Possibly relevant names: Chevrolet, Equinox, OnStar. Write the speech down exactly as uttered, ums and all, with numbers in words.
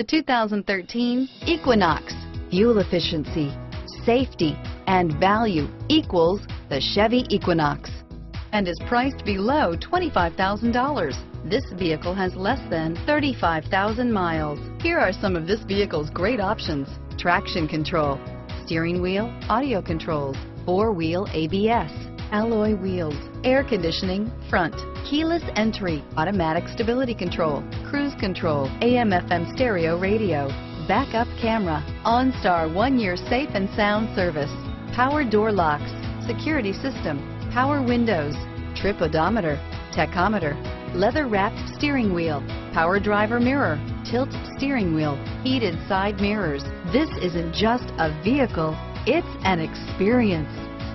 The two thousand thirteen Equinox. Fuel efficiency, safety, and value equals the Chevy Equinox and is priced below twenty-five thousand dollars. This vehicle has less than thirty-five thousand miles. Here are some of this vehicle's great options: traction control, steering wheel audio controls, four-wheel A B S, alloy wheels, air conditioning, front, keyless entry, automatic stability control, cruise control, A M F M stereo radio, backup camera, OnStar one-year safe and sound service, power door locks, security system, power windows, trip odometer, tachometer, leather-wrapped steering wheel, power driver mirror, tilt steering wheel, heated side mirrors. This isn't just a vehicle, it's an experience.